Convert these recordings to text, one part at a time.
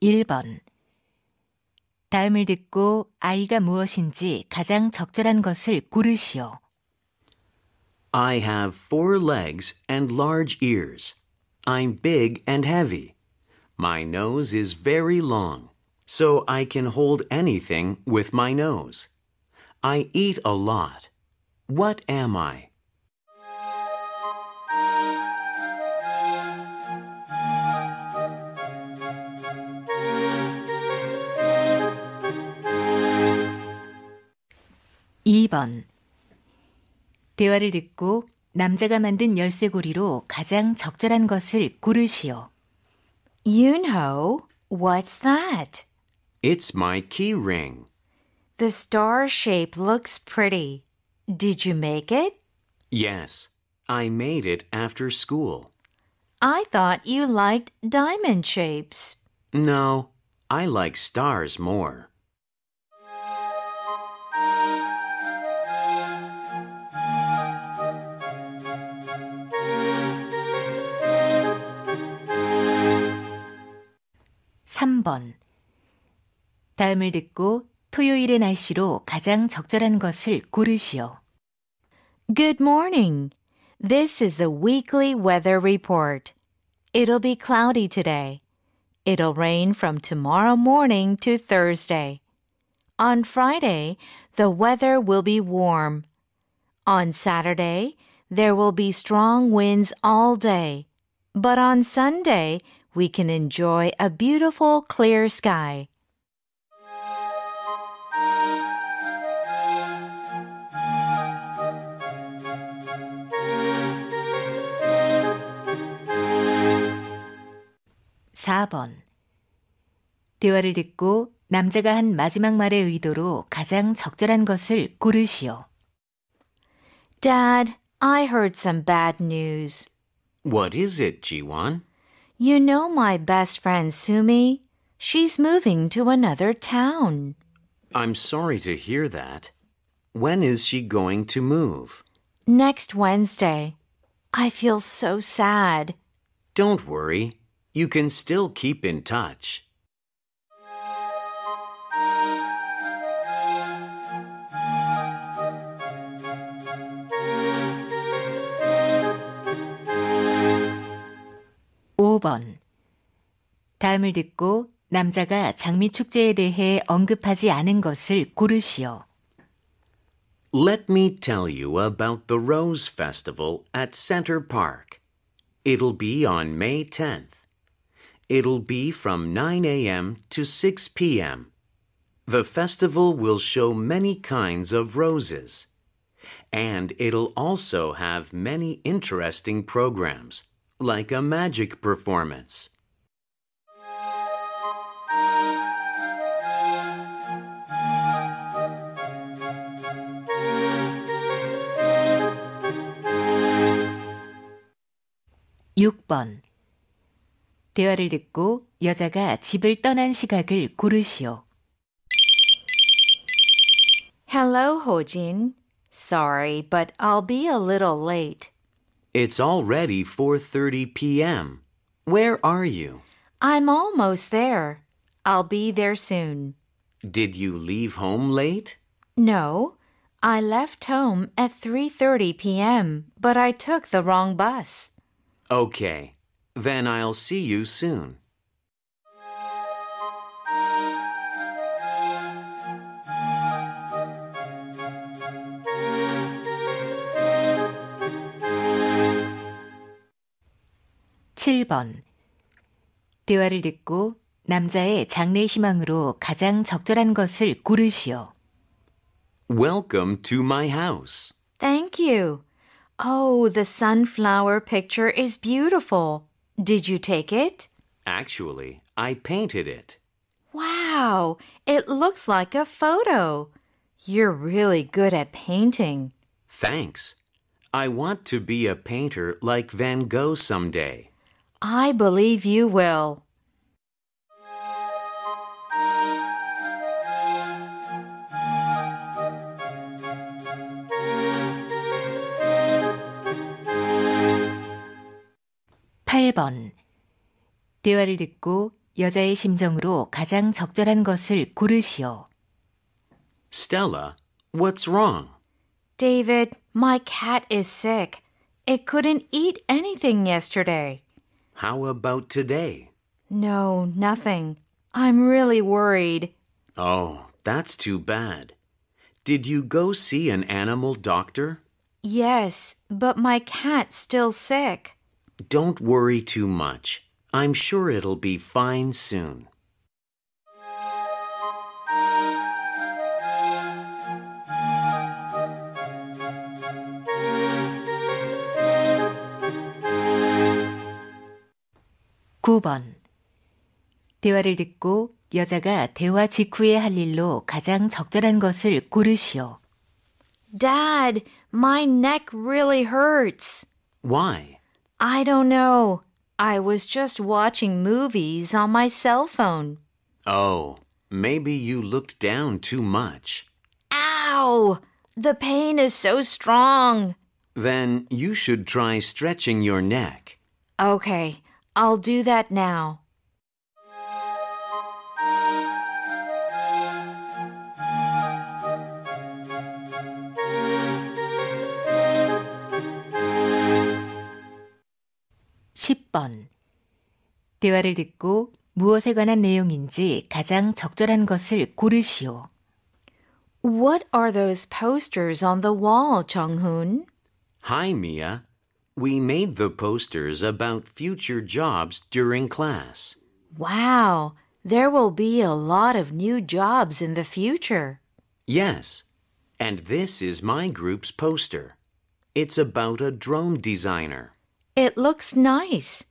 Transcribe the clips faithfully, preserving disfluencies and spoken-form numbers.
일 번. 다음을 듣고 아이가 무엇인지 가장 적절한 것을 고르시오. I have four legs and large ears. I'm big and heavy. My nose is very long, so I can hold anything with my nose. I eat a lot. What am I? 이 번. 대화를 듣고 남자가 만든 열쇠고리로 가장 적절한 것을 고르시오. You know, what's that? It's my key ring. The star shape looks pretty. Did you make it? Yes, I made it after school. I thought you liked diamond shapes. No, I like stars more. 삼 번. 다음을 듣고 토요일의 날씨로 가장 적절한 것을 고르시오. Good morning. This is the weekly weather report. It'll be cloudy today. It'll rain from tomorrow morning to Thursday. On Friday, the weather will be warm. On Saturday, there will be strong winds all day. But on Sunday, we can enjoy a beautiful, clear sky. 사 번. 대화를 듣고 남자가 한 마지막 말의 의도로 가장 적절한 것을 고르시오. Dad, I heard some bad news. What is it, Jiwon? You know my best friend, Sumi? She's moving to another town. I'm sorry to hear that. When is she going to move? Next Wednesday. I feel so sad. Don't worry. You can still keep in touch. 오 번. 다음을 듣고 남자가 장미축제에 대해 언급하지 않은 것을 고르시오. Let me tell you about the Rose Festival at Center Park. It'll be on May tenth. It'll be from nine a m to six p m The festival will show many kinds of roses. And it'll also have many interesting programs. Like a magic performance. 육 번. 대화를 듣고 여자가 집을 떠난 시각을 고르시오. Hello, Hojin. Sorry, but I'll be a little late. It's already four thirty p m Where are you? I'm almost there. I'll be there soon. Did you leave home late? No, I left home at three thirty p m, but I took the wrong bus. Okay, then I'll see you soon. 칠 번. 대화를 듣고 남자의 장래 희망으로 가장 적절한 것을 고르시오. Welcome to my house. Thank you. Oh, the sunflower picture is beautiful. Did you take it? Actually, I painted it. Wow, it looks like a photo. You're really good at painting. Thanks. I want to be a painter like Van Gogh someday. I believe you will. 팔 번. 대화를 듣고 여자의 심정으로 가장 적절한 것을 고르시오. Stella, what's wrong? David, my cat is sick. It couldn't eat anything yesterday. How about today? No, nothing. I'm really worried. Oh, that's too bad. Did you go see an animal doctor? Yes, but my cat's still sick. Don't worry too much. I'm sure it'll be fine soon. 구 번. 대화를 듣고 여자가 대화 직후에 할 일로 가장 적절한 것을 고르시오. Dad, my neck really hurts. Why? I don't know. I was just watching movies on my cell phone. Oh, maybe you looked down too much. Ow! The pain is so strong. Then you should try stretching your neck. Okay. I'll do that now. 십 번. 대화를 듣고 무엇에 관한 내용인지 가장 적절한 것을 고르시오. What are those posters on the wall, Jung-hoon? Hi, Mia. We made the posters about future jobs during class. Wow, there will be a lot of new jobs in the future. Yes, and this is my group's poster. It's about a drone designer. It looks nice.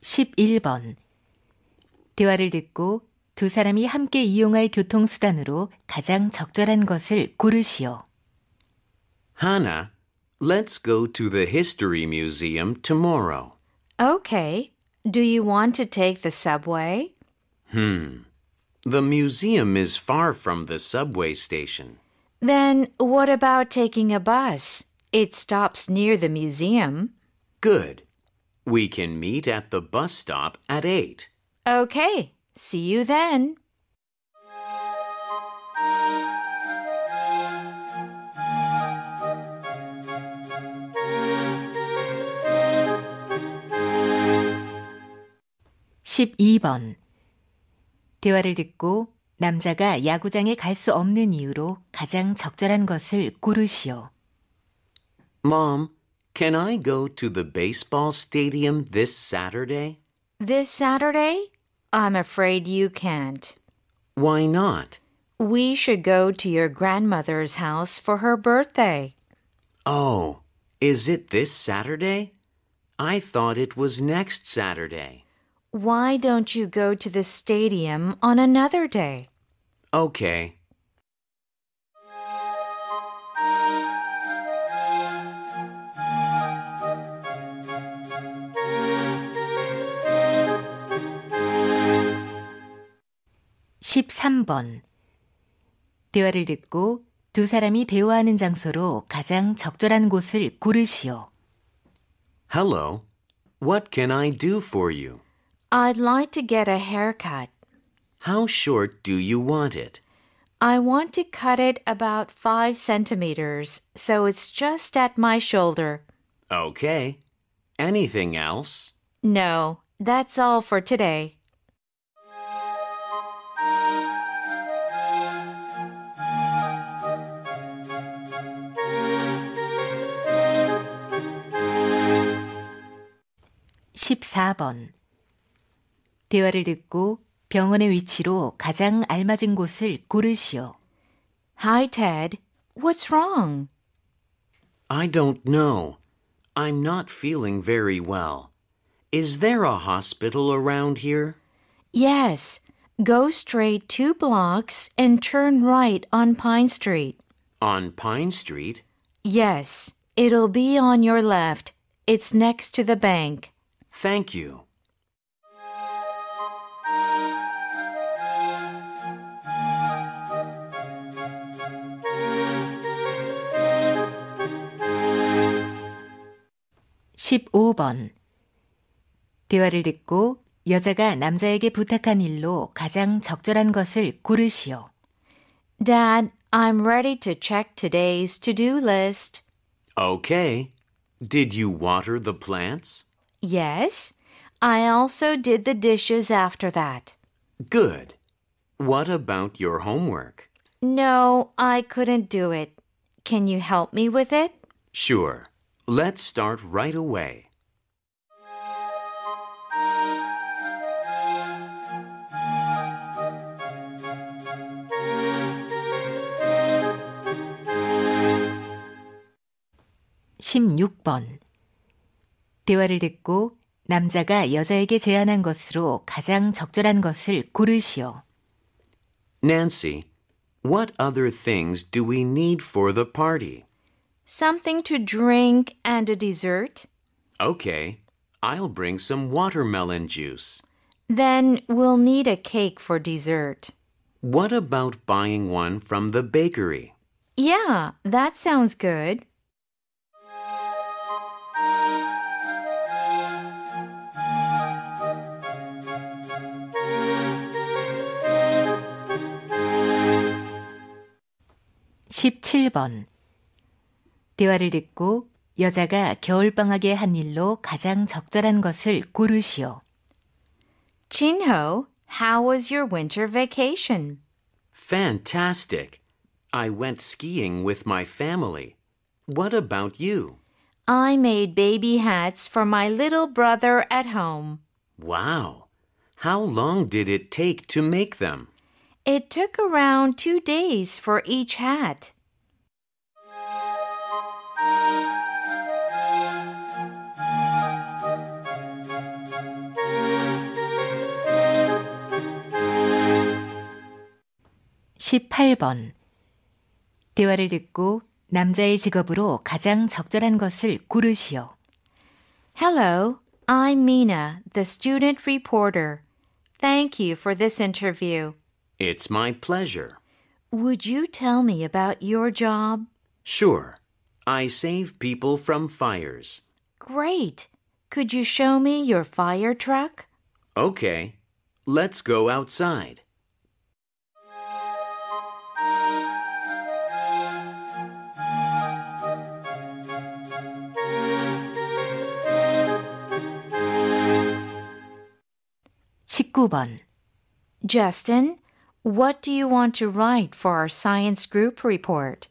십일 번. 대화를 듣고 두 사람이 함께 이용할 교통수단으로 가장 적절한 것을 고르시오. Hannah, let's go to the History Museum tomorrow. Okay. Do you want to take the subway? Hmm. The museum is far from the subway station. Then what about taking a bus? It stops near the museum. Good. We can meet at the bus stop at eight. Okay, see you then. 십이 번. 대화를 듣고 남자가 야구장에 갈 수 없는 이유로 가장 적절한 것을 고르시오. Mom, can I go to the baseball stadium this Saturday? This Saturday? I'm afraid you can't. Why not? We should go to your grandmother's house for her birthday. Oh, is it this Saturday? I thought it was next Saturday. Why don't you go to the stadium on another day? Okay. 십삼 번. 대화를 듣고 두 사람이 대화하는 장소로 가장 적절한 곳을 고르시오. Hello. What can I do for you? I'd like to get a haircut. How short do you want it? I want to cut it about five centimeters, so it's just at my shoulder. Okay. Anything else? No, that's all for today. 십사 번. 대화를 듣고 병원의 위치로 가장 알맞은 곳을 고르시오. Hi, Ted. What's wrong? I don't know. I'm not feeling very well. Is there a hospital around here? Yes. Go straight two blocks and turn right on Pine Street. On Pine Street? Yes. It'll be on your left. It's next to the bank. Thank you. 십오 번. 대화를 듣고 여자가 남자에게 부탁한 일로 가장 적절한 것을 고르시오. Dad, I'm ready to check today's to-do list. Okay. Did you water the plants? Yes. I also did the dishes after that. Good. What about your homework? No, I couldn't do it. Can you help me with it? Sure. Let's start right away. 십육 번. 대화를 듣고 남자가 여자에게 제안한 것으로 가장 적절한 것을 고르시오. Nancy, what other things do we need for the party? Something to drink and a dessert. Okay, I'll bring some watermelon juice. Then we'll need a cake for dessert. What about buying one from the bakery? Yeah, that sounds good. 십칠 번. 대화를 듣고 여자가 겨울방학에 한 일로 가장 적절한 것을 고르시오. Jinho, how was your winter vacation? Fantastic. I went skiing with my family. What about you? I made baby hats for my little brother at home. Wow. How long did it take to make them? It took around two days for each hat. 십팔 번. 대화를 듣고 남자의 직업으로 가장 적절한 것을 고르시오. Hello, I'm Mina, the student reporter. Thank you for this interview. It's my pleasure. Would you tell me about your job? Sure. I save people from fires. Great. Could you show me your fire truck? Okay. Let's go outside. 십구 번. Justin, what do you want to write for our science group report?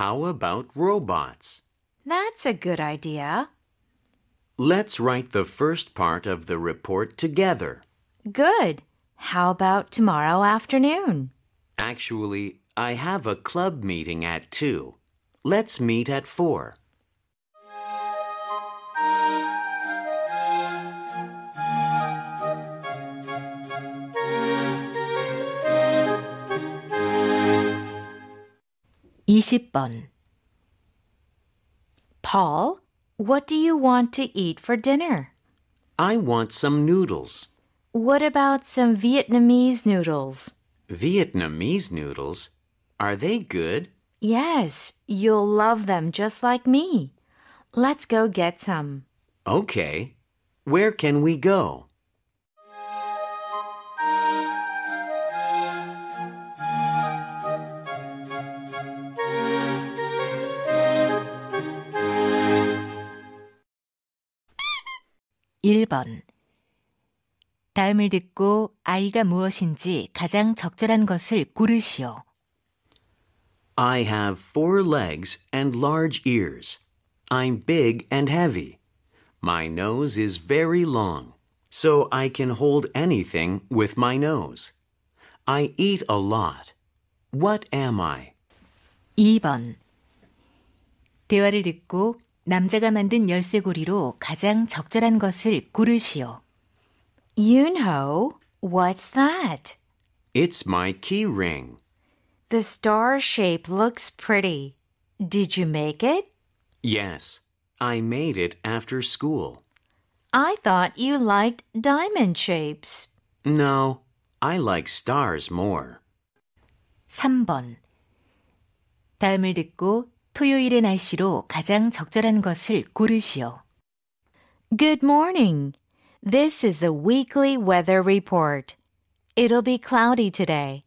How about robots? That's a good idea. Let's write the first part of the report together. Good. How about tomorrow afternoon? Actually, I have a club meeting at two. Let's meet at four. 이십 번. Paul, what do you want to eat for dinner? I want some noodles. What about some Vietnamese noodles? Vietnamese noodles? Are they good? Yes, you'll love them just like me. Let's go get some. Okay. Where can we go? 일 번. 다음을 듣고 아이가 무엇인지 가장 적절한 것을 고르시오. I have four legs and large ears. I'm big and heavy. My nose is very long, so I can hold anything with my nose. I eat a lot. What am I? 이 번. 대화를 듣고 남자가 만든 열쇠고리로 가장 적절한 것을 고르시오. Yunho, what's that? It's my key ring. The star shape looks pretty. Did you make it? Yes, I made it after school. I thought you liked diamond shapes. No, I like stars more. 삼 번. 다음을 듣고 토요일의 날씨로 가장 적절한 것을 고르시오. Good morning. This is the weekly weather report. It'll be cloudy today.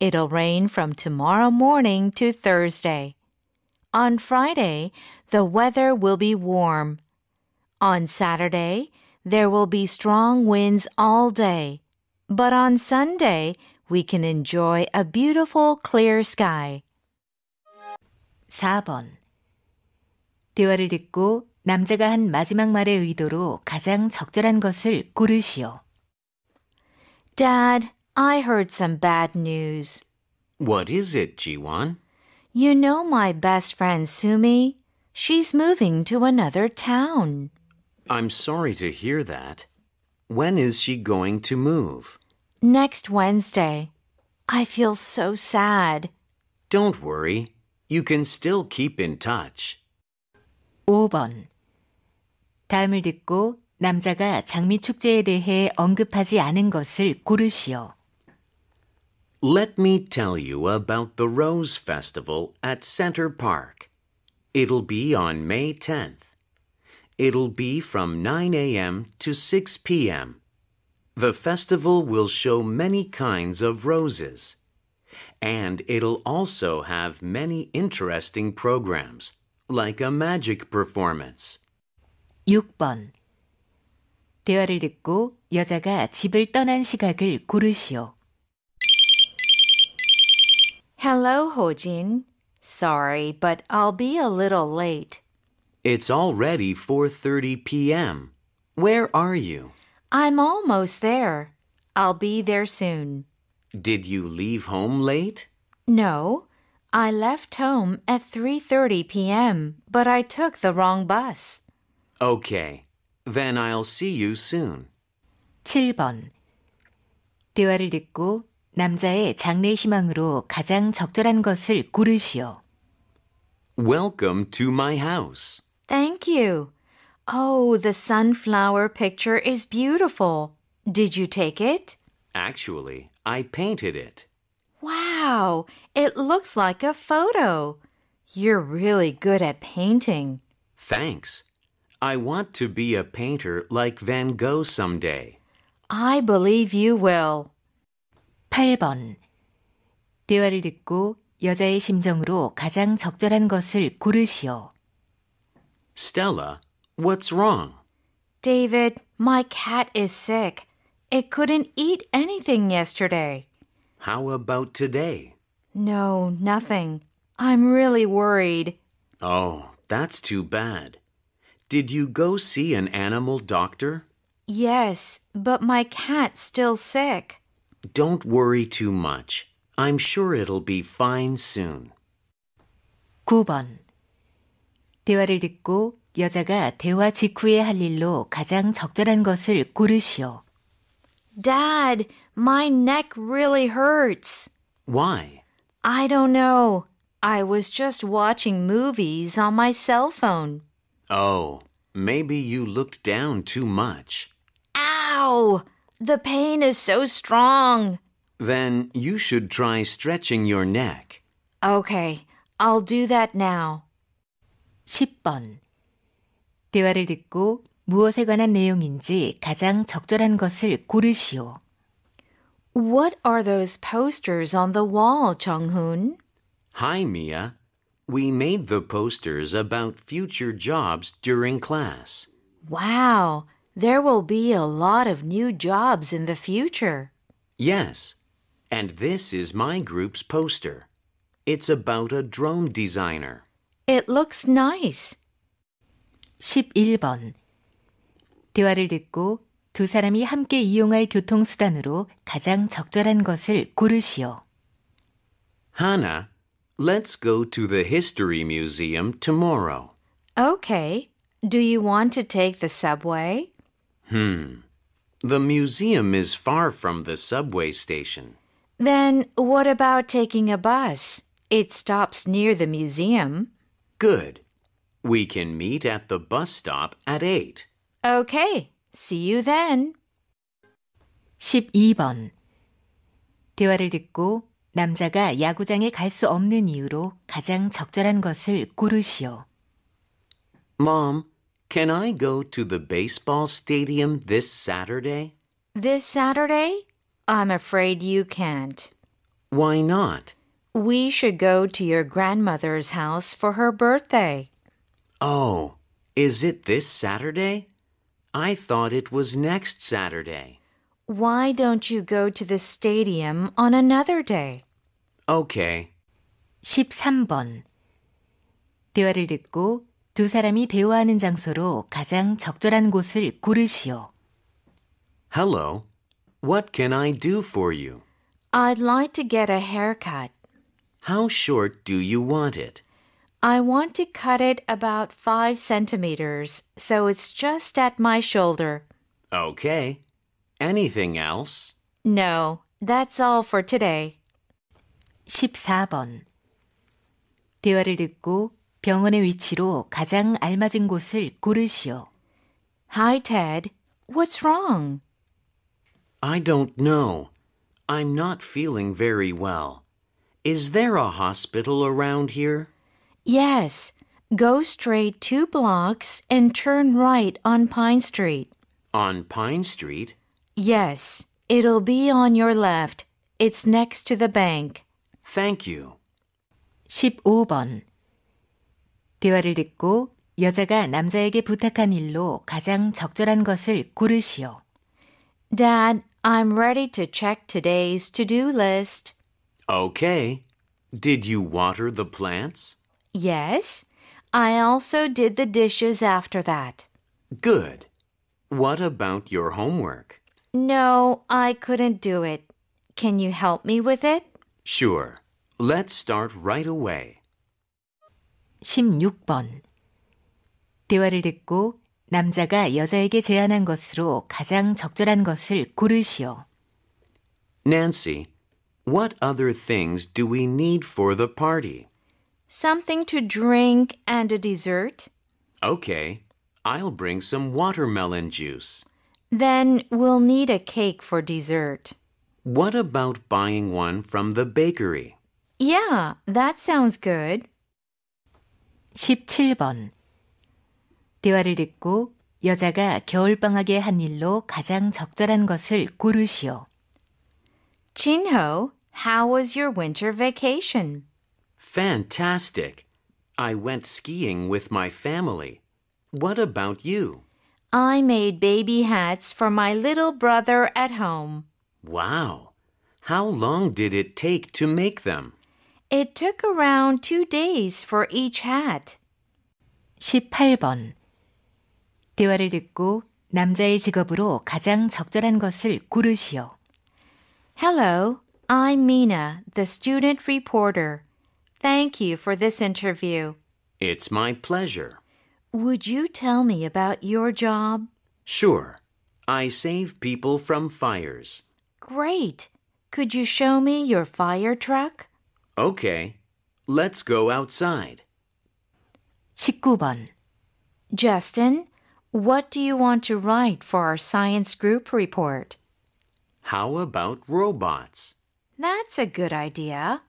It'll rain from tomorrow morning to Thursday. On Friday, the weather will be warm. On Saturday, there will be strong winds all day. But on Sunday, we can enjoy a beautiful clear sky. 사 번. 대화를 듣고 남자가 한 마지막 말의 의도로 가장 적절한 것을 고르시오. Dad, I heard some bad news. What is it, Jiwon? You know my best friend Sumi? She's moving to another town. I'm sorry to hear that. When is she going to move? Next Wednesday. I feel so sad. Don't worry. You can still keep in touch. 오 번. 다음을 듣고 남자가 장미 축제에 대해 언급하지 않은 것을 고르시오. Let me tell you about the Rose Festival at Center Park. It'll be on May tenth. It'll be from nine a m to six p m The festival will show many kinds of roses. And it'll also have many interesting programs, like a magic performance. 육 번. 대화를 듣고 여자가 집을 떠난 시각을 고르시오. Hello, Hojin. Sorry, but I'll be a little late. It's already four thirty p m Where are you? I'm almost there. I'll be there soon. Did you leave home late? No, I left home at three thirty p m, but I took the wrong bus. Okay, then I'll see you soon. 칠 번. 대화를 듣고 남자의 장래 희망으로 가장 적절한 것을 고르시오. Welcome to my house. Thank you. Oh, the sunflower picture is beautiful. Did you take it? Actually, I painted it. Wow, it looks like a photo. You're really good at painting. Thanks. I want to be a painter like Van Gogh someday. I believe you will. 팔 번. 대화를 듣고 여자의 심정으로 가장 적절한 것을 고르시오. Stella, what's wrong? David, my cat is sick. It couldn't eat anything yesterday. How about today? No, nothing. I'm really worried. Oh, that's too bad. Did you go see an animal doctor? Yes, but my cat's still sick. Don't worry too much. I'm sure it'll be fine soon. 구 번. 대화를 듣고 여자가 대화 직후에 할 일로 가장 적절한 것을 고르시오. Dad, my neck really hurts. Why? I don't know. I was just watching movies on my cell phone. Oh, maybe you looked down too much. Ow! The pain is so strong. Then you should try stretching your neck. Okay, I'll do that now. 십 번. 대화를 듣고 무엇에 관한 내용인지 가장 적절한 것을 고르시오. What are those posters on the wall, Jung-hoon? Hi, Mia. We made the posters about future jobs during class. Wow, there will be a lot of new jobs in the future. Yes, and this is my group's poster. It's about a drone designer. It looks nice. 십일 번. 대화를 듣고 두 사람이 함께 이용할 교통수단으로 가장 적절한 것을 고르시오. Hannah, let's go to the History Museum tomorrow. Okay. Do you want to take the subway? Hmm. The museum is far from the subway station. Then what about taking a bus? It stops near the museum. Good. We can meet at the bus stop at eight. Okay, see you then. 십이 번. 대화를 듣고 남자가 야구장에 갈 수 없는 이유로 가장 적절한 것을 고르시오. Mom, Can I go to the baseball stadium this Saturday? This Saturday? I'm afraid you can't. Why not? We should go to your grandmother's house for her birthday. Oh, is it this Saturday? I thought it was next Saturday. Why don't you go to the stadium on another day? Okay. 십삼 번. 대화를 듣고 두 사람이 대화하는 장소로 가장 적절한 곳을 고르시오. Hello. What can I do for you? I'd like to get a haircut. How short do you want it? I want to cut it about five centimeters, so it's just at my shoulder. Okay. Anything else? No, that's all for today. 십사 번. 대화를 듣고 병원의 위치로 가장 알맞은 곳을 고르시오. Hi, Ted. What's wrong? I don't know. I'm not feeling very well. Is there a hospital around here? Yes. Go straight two blocks and turn right on Pine Street. On Pine Street? Yes. It'll be on your left. It's next to the bank. Thank you. 십오 번. 대화를 듣고 여자가 남자에게 부탁한 일로 가장 적절한 것을 고르시오. Dad, I'm ready to check today's to-do list. Okay. Did you water the plants? Yes. I also did the dishes after that. Good. What about your homework? No, I couldn't do it. Can you help me with it? Sure. Let's start right away. 십육 번. 대화를 듣고 남자가 여자에게 제안한 것으로 가장 적절한 것을 고르시오. Nancy, what other things do we need for the party? Something to drink and a dessert. Okay, I'll bring some watermelon juice. Then we'll need a cake for dessert. What about buying one from the bakery? Yeah, that sounds good. 십칠 번. 대화를 듣고 여자가 겨울방학에 한 일로 가장 적절한 것을 고르시오. Jinho, how was your winter vacation? Fantastic. I went skiing with my family. What about you? I made baby hats for my little brother at home. Wow. How long did it take to make them? It took around two days for each hat. 십팔 번. 대화를 듣고 남자의 직업으로 가장 적절한 것을 고르시오. Hello, I'm Mina, the student reporter. Thank you for this interview. It's my pleasure. Would you tell me about your job? Sure. I save people from fires. Great. Could you show me your fire truck? Okay, let's go outside. 십구 번. Justin, what do you want to write for our science group report? How about robots? That's a good idea.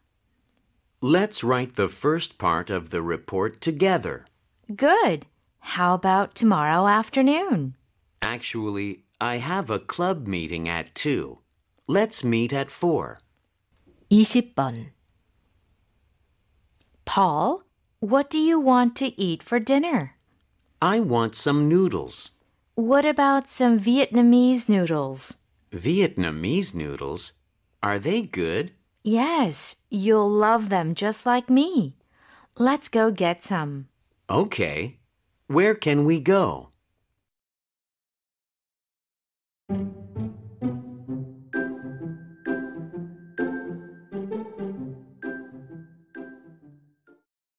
Let's write the first part of the report together. Good. How about tomorrow afternoon? Actually, I have a club meeting at two. Let's meet at four. 이십 번. Paul, what do you want to eat for dinner? I want some noodles. What about some Vietnamese noodles? Vietnamese noodles? Are they good? Yes, you'll love them just like me. Let's go get some. Okay. Where can we go?